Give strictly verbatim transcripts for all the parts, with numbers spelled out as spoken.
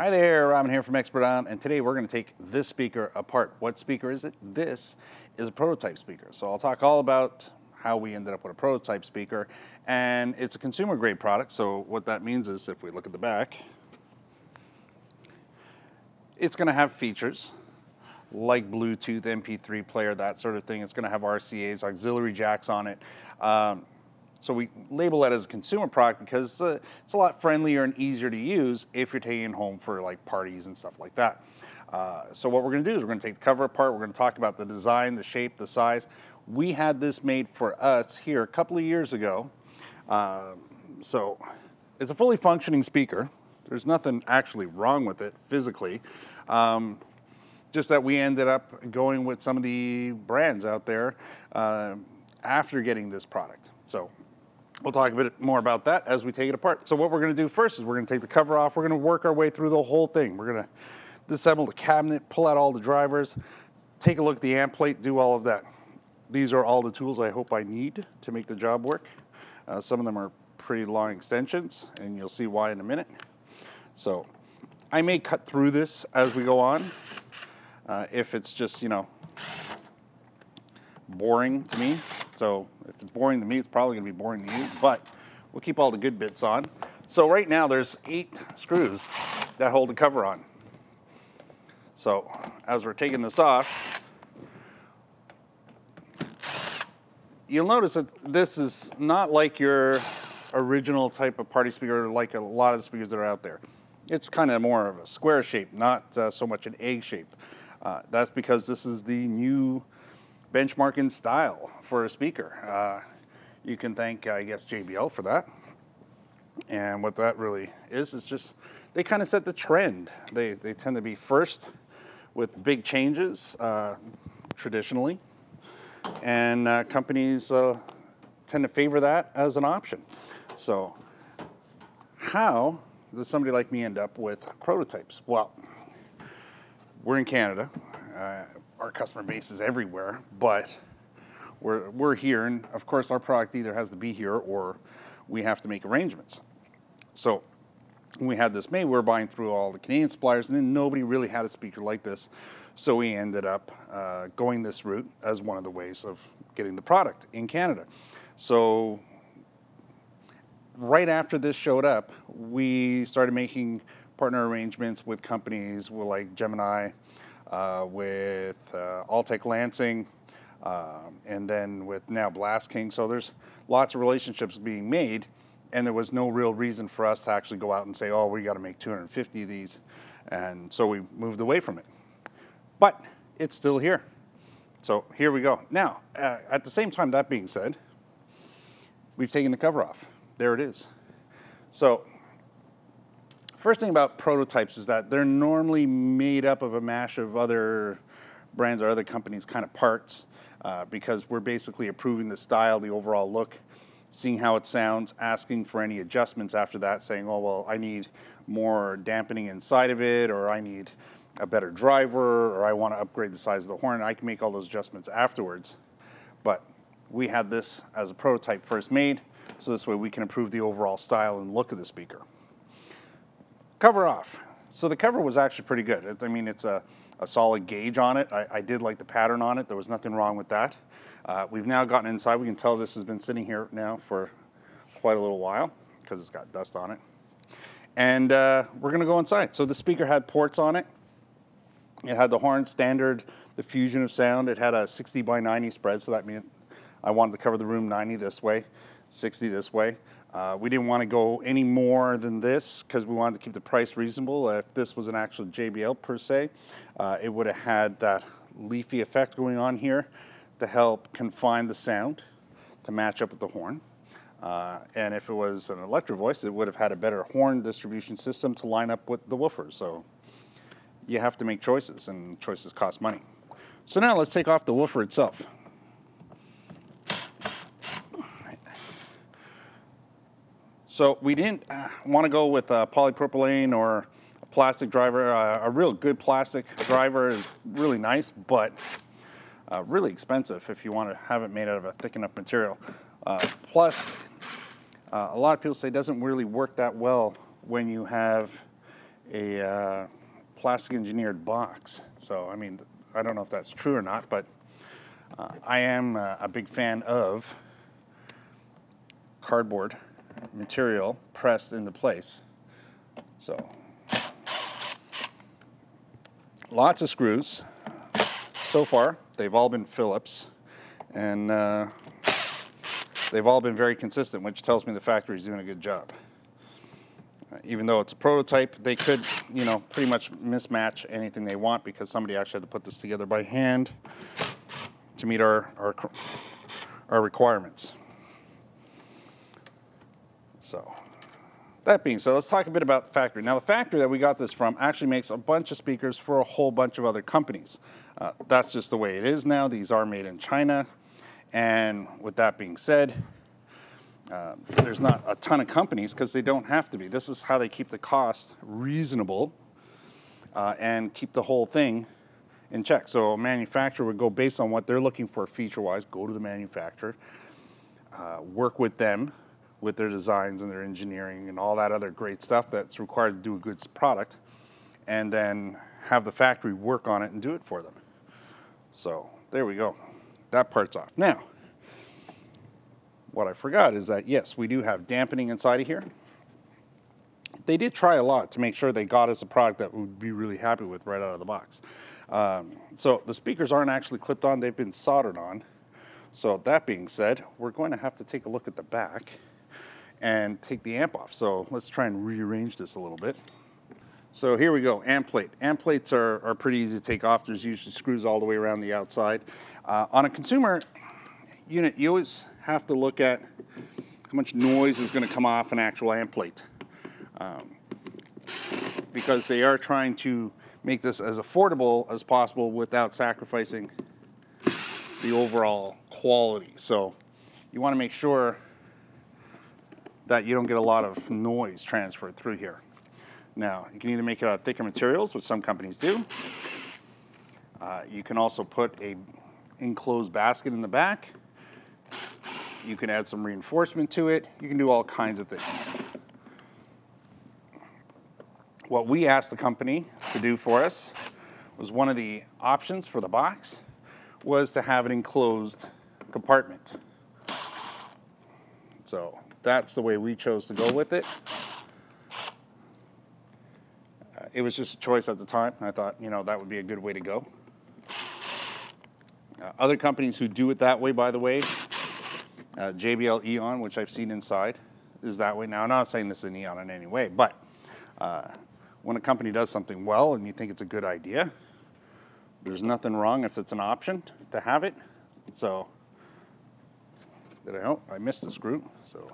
Hi there, Robin here from Expert Island, and today we're going to take this speaker apart. What speaker is it? This is a prototype speaker. So I'll talk all about how we ended up with a prototype speaker, and it's a consumer grade product. So what that means is if we look at the back, it's going to have features like Bluetooth, M P three player, that sort of thing. It's going to have R C As, auxiliary jacks on it. Um, So we label that as a consumer product because uh, it's a lot friendlier and easier to use if you're taking it home for like parties and stuff like that. Uh, so what we're gonna do is we're gonna take the cover apart, we're gonna talk about the design, the shape, the size. We had this made for us here a couple of years ago. Uh, so it's a fully functioning speaker. There's nothing actually wrong with it physically. Um, just that we ended up going with some of the brands out there uh, after getting this product. So we'll talk a bit more about that as we take it apart. So what we're gonna do first is we're gonna take the cover off, we're gonna work our way through the whole thing. We're gonna disassemble the cabinet, pull out all the drivers, take a look at the amp plate, do all of that. These are all the tools I hope I need to make the job work. Uh, some of them are pretty long extensions and you'll see why in a minute. So I may cut through this as we go on. Uh, if it's just, you know, boring to me. So if it's boring to me, it's probably gonna be boring to you, but we'll keep all the good bits on. So right now there's eight screws that hold the cover on. So as we're taking this off, you'll notice that this is not like your original type of party speaker, like a lot of the speakers that are out there. It's kind of more of a square shape, not uh, so much an egg shape. Uh, that's because this is the new benchmarking style for a speaker. Uh, you can thank, I guess, J B L for that. And what that really is, is just, they kind of set the trend. They, they tend to be first with big changes, uh, traditionally. And uh, companies uh, tend to favor that as an option. So how does somebody like me end up with prototypes? Well, we're in Canada. Uh, Our customer base is everywhere, but we're, we're here, and of course our product either has to be here or we have to make arrangements. So when we had this made, we were buying through all the Canadian suppliers, and then nobody really had a speaker like this, so we ended up uh, going this route as one of the ways of getting the product in Canada. So right after this showed up, we started making partner arrangements with companies like Gemini, Uh, with uh, Altec Lansing, uh, and then with now Blast King. So there's lots of relationships being made, and there was no real reason for us to actually go out and say, oh, we got to make two hundred fifty of these, and so we moved away from it. But it's still here. So here we go. Now, uh, at the same time, that being said, we've taken the cover off. There it is. So first thing about prototypes is that they're normally made up of a mash of other brands or other companies' kind of parts uh, because we're basically approving the style, the overall look, seeing how it sounds, asking for any adjustments after that, saying, oh, well, I need more dampening inside of it, or I need a better driver, or I want to upgrade the size of the horn. I can make all those adjustments afterwards. But we had this as a prototype first made, so this way we can improve the overall style and look of the speaker. Cover off. So the cover was actually pretty good. It, I mean, it's a, a solid gauge on it. I, I did like the pattern on it. There was nothing wrong with that. Uh, we've now gotten inside. We can tell this has been sitting here now for quite a little while because it's got dust on it. And uh, we're gonna go inside. So the speaker had ports on it. It had the horn, standard diffusion of sound. It had a sixty by ninety spread. So that meant I wanted to cover the room ninety this way, sixty this way. Uh, we didn't want to go any more than this because we wanted to keep the price reasonable. If this was an actual J B L per se, uh, it would have had that leafy effect going on here to help confine the sound to match up with the horn. Uh, and if it was an Electro Voice, it would have had a better horn distribution system to line up with the woofer. So you have to make choices, and choices cost money. So now let's take off the woofer itself. So we didn't uh, want to go with uh, polypropylene or a plastic driver. Uh, a real good plastic driver is really nice, but uh, really expensive if you want to have it made out of a thick enough material. Uh, plus, uh, a lot of people say it doesn't really work that well when you have a uh, plastic engineered box. So, I mean, I don't know if that's true or not, but uh, I am uh, a big fan of cardboard material pressed into place. So, lots of screws. So far, they've all been Phillips, and uh, they've all been very consistent, which tells me the factory's doing a good job. Uh, even though it's a prototype, they could, you know, pretty much mismatch anything they want because somebody actually had to put this together by hand to meet our, our, our requirements. So, that being said, let's talk a bit about the factory. Now, the factory that we got this from actually makes a bunch of speakers for a whole bunch of other companies. Uh, that's just the way it is now. These are made in China. And with that being said, uh, there's not a ton of companies because they don't have to be. This is how they keep the cost reasonable uh, and keep the whole thing in check. So a manufacturer would go based on what they're looking for feature-wise, go to the manufacturer, uh, work with them, with their designs and their engineering and all that other great stuff that's required to do a good product, and then have the factory work on it and do it for them. So there we go. That part's off. Now, what I forgot is that, yes, we do have dampening inside of here. They did try a lot to make sure they got us a product that we'd be really happy with right out of the box. Um, so the speakers aren't actually clipped on, they've been soldered on. So that being said, we're going to have to take a look at the back and take the amp off. So let's try and rearrange this a little bit. So here we go, amp plate. Amp plates are, are pretty easy to take off. There's usually screws all the way around the outside. Uh, on a consumer unit, you always have to look at how much noise is gonna come off an actual amp plate. Um, because they are trying to make this as affordable as possible without sacrificing the overall quality. So you wanna make sure that you don't get a lot of noise transferred through here. Now, you can either make it out of thicker materials, which some companies do. Uh, you can also put a enclosed basket in the back. You can add some reinforcement to it. You can do all kinds of things. What we asked the company to do for us was one of the options for the box was to have an enclosed compartment. So, that's the way we chose to go with it. Uh, it was just a choice at the time. I thought, you know, that would be a good way to go. Uh, other companies who do it that way, by the way, uh, J B L Eon, which I've seen inside, is that way. Now, I'm not saying this is an Eon in any way, but uh, when a company does something well and you think it's a good idea, there's nothing wrong if it's an option to have it. So, did I, oh, I missed the screw, so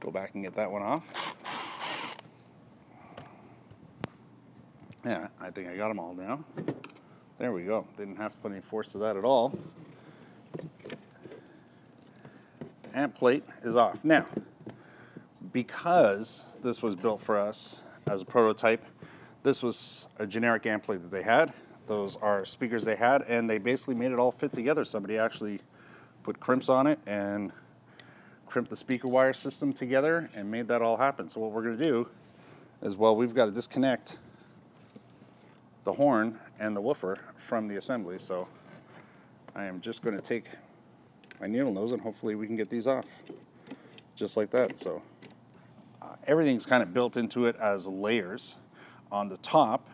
go back and get that one off. Yeah, I think I got them all now. There we go. Didn't have to put any force to that at all. Amp plate is off. Now, because this was built for us as a prototype, this was a generic amp plate that they had. Those are speakers they had, and they basically made it all fit together. Somebody actually put crimps on it and crimped the speaker wire system together and made that all happen. So what we're going to do is, well, we've got to disconnect the horn and the woofer from the assembly. So I am just going to take my needle nose and hopefully we can get these off just like that. So uh, everything's kind of built into it as layers. On the top,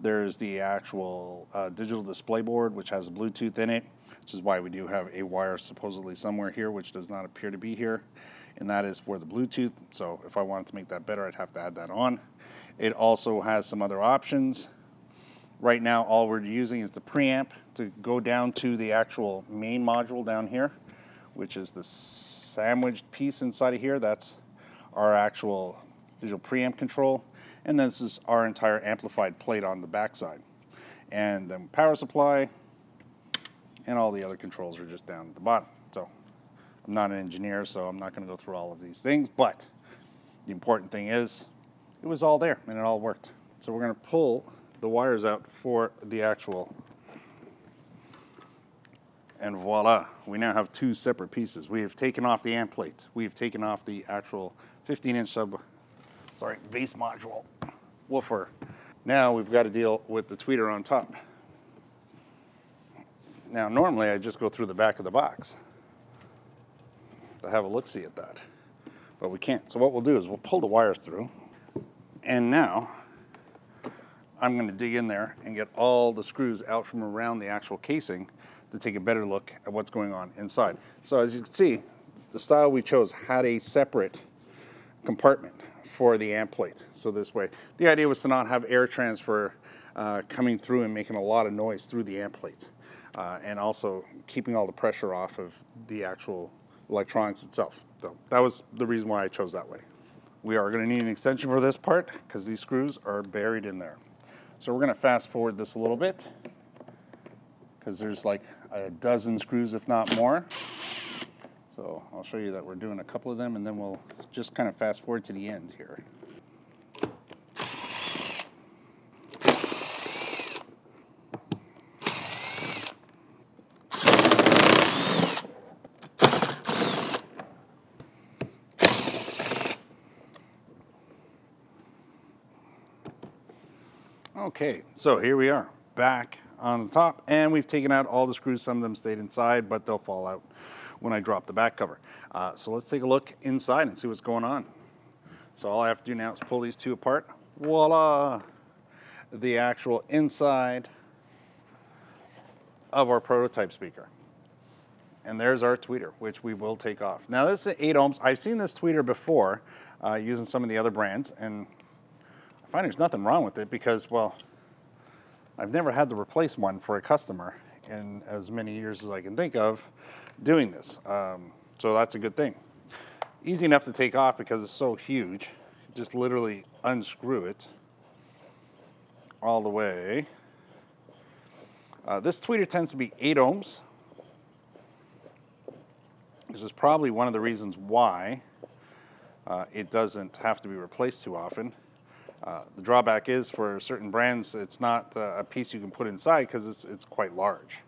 there's the actual uh, digital display board, which has Bluetooth in it, which is why we do have a wire supposedly somewhere here, which does not appear to be here. And that is for the Bluetooth. So if I wanted to make that better, I'd have to add that on. It also has some other options. Right now, all we're using is the preamp to go down to the actual main module down here, which is the sandwiched piece inside of here. That's our actual digital preamp control. And then this is our entire amplified plate on the backside. And then power supply and all the other controls are just down at the bottom. So I'm not an engineer, so I'm not gonna go through all of these things, but the important thing is it was all there and it all worked. So we're gonna pull the wires out for the actual, and voila, we now have two separate pieces. We have taken off the amp plate. We have taken off the actual fifteen inch sub, sorry, base module. woofer. Now we've got to deal with the tweeter on top. Now normally I just go through the back of the box to have a look-see at that, but we can't. So what we'll do is we'll pull the wires through, and now I'm going to dig in there and get all the screws out from around the actual casing to take a better look at what's going on inside. So as you can see, the style we chose had a separate compartment for the amp plate. So this way, the idea was to not have air transfer uh, coming through and making a lot of noise through the amp plate, uh, and also keeping all the pressure off of the actual electronics itself. So that was the reason why I chose that way. We are going to need an extension for this part because these screws are buried in there. So we're going to fast forward this a little bit because there's like a dozen screws, if not more. So I'll show you that we're doing a couple of them, and then we'll just kind of fast forward to the end here. Okay, so here we are back on the top, and we've taken out all the screws. Some of them stayed inside, but they'll fall out when I drop the back cover. Uh, so let's take a look inside and see what's going on. So all I have to do now is pull these two apart. Voila! The actual inside of our prototype speaker. And there's our tweeter, which we will take off. Now this is eight ohms. I've seen this tweeter before uh, using some of the other brands, and I find there's nothing wrong with it because, well, I've never had to replace one for a customer in as many years as I can think of doing this. Um, so that's a good thing. Easy enough to take off because it's so huge. Just literally unscrew it all the way. Uh, this tweeter tends to be eight ohms. This is probably one of the reasons why uh, it doesn't have to be replaced too often. Uh, the drawback is for certain brands, it's not uh, a piece you can put inside because it's, it's quite large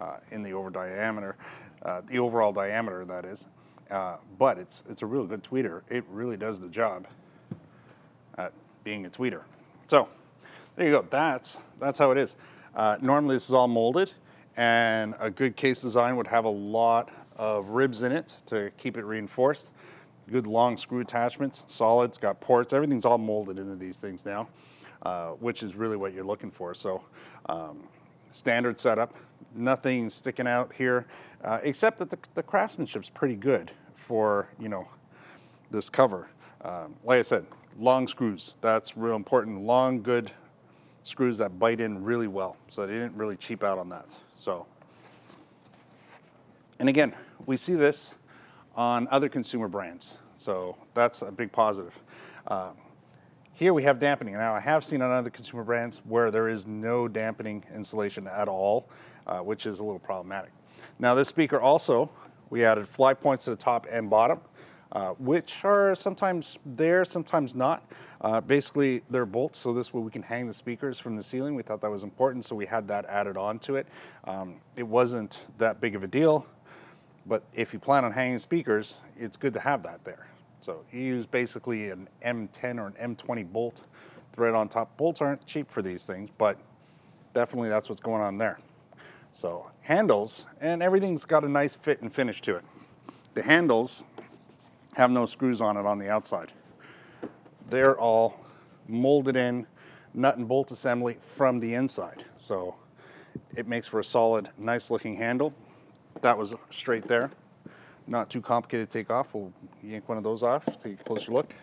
uh, in the over diameter, uh, the overall diameter that is. Uh, but it's, it's a real good tweeter. It really does the job at being a tweeter. So there you go. That's, that's how it is. Uh, normally this is all molded, and a good case design would have a lot of ribs in it to keep it reinforced. Good long screw attachments, solids, got ports, everything's all molded into these things now, uh, which is really what you're looking for. So um, standard setup, nothing sticking out here, uh, except that the, the craftsmanship's pretty good for, you know, this cover. Um, like I said, long screws, that's real important. Long, good screws that bite in really well. So they didn't really cheap out on that. So, and again, we see this on other consumer brands, so that's a big positive. Uh, here we have dampening. Now I have seen on other consumer brands where there is no dampening insulation at all, uh, which is a little problematic. Now this speaker also, we added fly points to the top and bottom, uh, which are sometimes there, sometimes not. Uh, basically they're bolts, so this way we can hang the speakers from the ceiling. We thought that was important, so we had that added onto it. Um, it wasn't that big of a deal, but if you plan on hanging speakers, it's good to have that there. So you use basically an M ten or an M twenty bolt thread on top. Bolts aren't cheap for these things, but definitely that's what's going on there. So handles, and everything's got a nice fit and finish to it. The handles have no screws on it on the outside. They're all molded in nut and bolt assembly from the inside. So it makes for a solid, nice looking handle. That was straight there. Not too complicated to take off. We'll yank one of those off, take a closer look.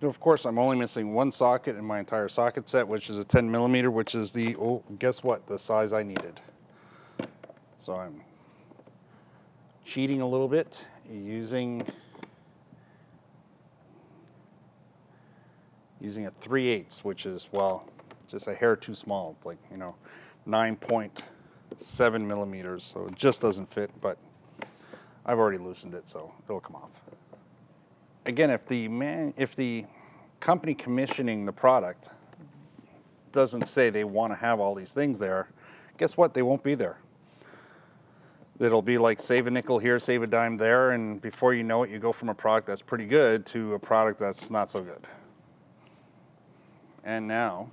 And of course, I'm only missing one socket in my entire socket set, which is a ten millimeter, which is the, oh, guess what? The size I needed. So I'm cheating a little bit using, using a three eighths, which is, well, just a hair too small, like, you know, nine point seven millimeters, so it just doesn't fit, but I've already loosened it, so it'll come off. Again, if the man, if the company commissioning the product doesn't say they want to have all these things there, guess what? They won't be there. It'll be like save a nickel here, save a dime there, and before you know it, you go from a product that's pretty good to a product that's not so good. And now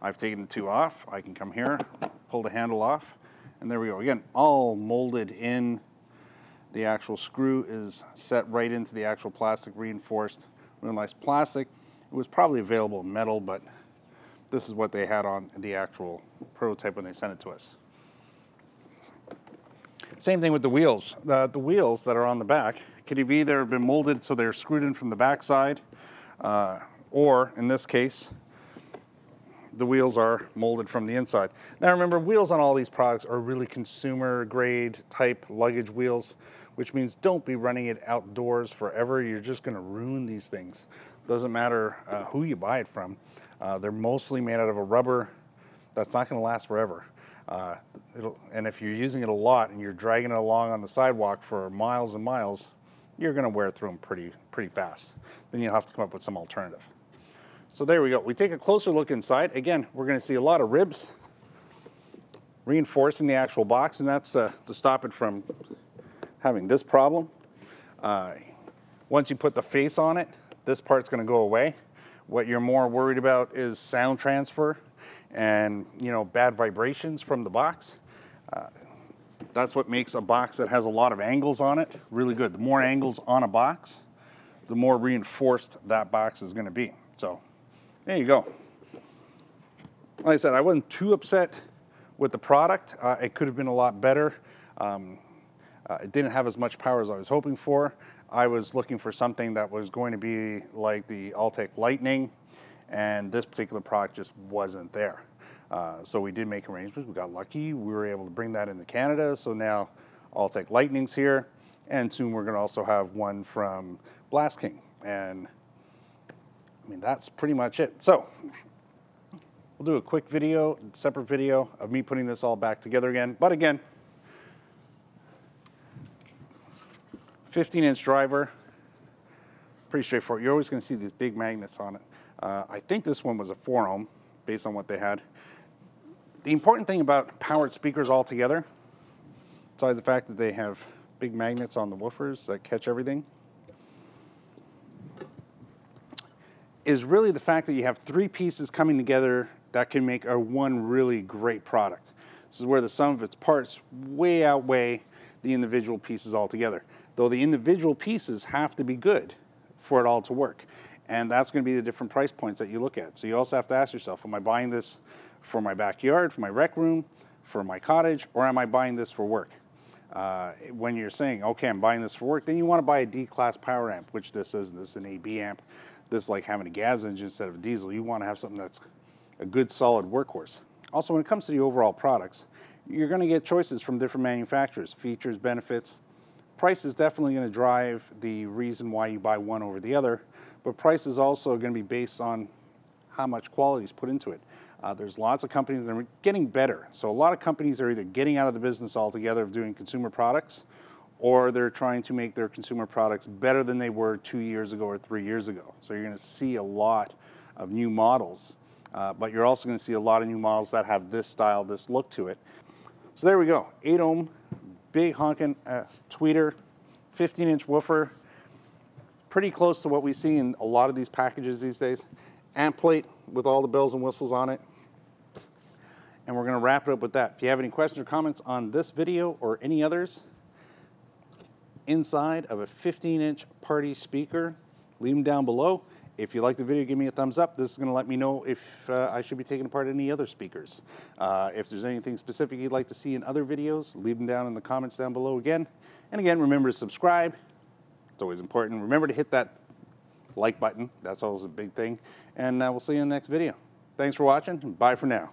I've taken the two off. I can come here, pull the handle off, and there we go. Again, all molded in. The actual screw is set right into the actual plastic, reinforced, real nice plastic. It was probably available in metal, but this is what they had on the actual prototype when they sent it to us. Same thing with the wheels. The, the wheels that are on the back could have either been molded so they're screwed in from the backside, uh, or in this case, the wheels are molded from the inside. Now remember, wheels on all these products are really consumer grade type luggage wheels, which means don't be running it outdoors forever. You're just gonna ruin these things. Doesn't matter uh, who you buy it from. Uh, they're mostly made out of a rubber that's not gonna last forever. Uh, it'll, and if you're using it a lot and you're dragging it along on the sidewalk for miles and miles, you're gonna wear through them pretty, pretty fast. Then you'll have to come up with some alternative. So there we go. We take a closer look inside. Again, we're going to see a lot of ribs reinforcing the actual box, and that's uh, to stop it from having this problem. Uh, once you put the face on it, this part's going to go away. What you're more worried about is sound transfer and, you know, bad vibrations from the box. Uh, that's what makes a box that has a lot of angles on it really good. The more angles on a box, the more reinforced that box is going to be. So there you go. Like I said, I wasn't too upset with the product. Uh, it could have been a lot better. Um, uh, it didn't have as much power as I was hoping for. I was looking for something that was going to be like the Altec Lightning, and this particular product just wasn't there. Uh, so we did make arrangements. We got lucky. We were able to bring that into Canada. So now Altec Lightning's here, and soon we're going to also have one from Blast King. And I mean, that's pretty much it. So we'll do a quick video, separate video of me putting this all back together again. But again, fifteen inch driver, pretty straightforward. You're always going to see these big magnets on it. Uh, I think this one was a four ohm based on what they had. The important thing about powered speakers altogether, besides the fact that they have big magnets on the woofers that catch everything, is really the fact that you have three pieces coming together that can make a one really great product. This is where the sum of its parts way outweigh the individual pieces altogether. Though the individual pieces have to be good for it all to work. And that's going to be the different price points that you look at. So you also have to ask yourself, am I buying this for my backyard, for my rec room, for my cottage, or am I buying this for work? Uh, when you're saying, okay, I'm buying this for work, then you want to buy a D class power amp, which this isn't. This is an A B amp. This is like having a gas engine instead of a diesel. You want to have something that's a good solid workhorse. Also, when it comes to the overall products, you're going to get choices from different manufacturers, features, benefits. Price is definitely going to drive the reason why you buy one over the other, but price is also going to be based on how much quality is put into it. Uh, there's lots of companies that are getting better. So a lot of companies are either getting out of the business altogether of doing consumer products, or they're trying to make their consumer products better than they were two years ago or three years ago. So you're gonna see a lot of new models, uh, but you're also gonna see a lot of new models that have this style, this look to it. So there we go, eight ohm, big honking uh, tweeter, fifteen inch woofer, pretty close to what we see in a lot of these packages these days. Amp plate with all the bells and whistles on it. And we're gonna wrap it up with that. If you have any questions or comments on this video or any others, inside of a fifteen inch party speaker, leave them down below. If you like the video, give me a thumbs up. This is going to let me know if uh, I should be taking apart any other speakers. Uh, if there's anything specific you'd like to see in other videos, leave them down in the comments down below again. And again, remember to subscribe. It's always important. Remember to hit that like button. That's always a big thing. And uh, we'll see you in the next video. Thanks for watching, and bye for now.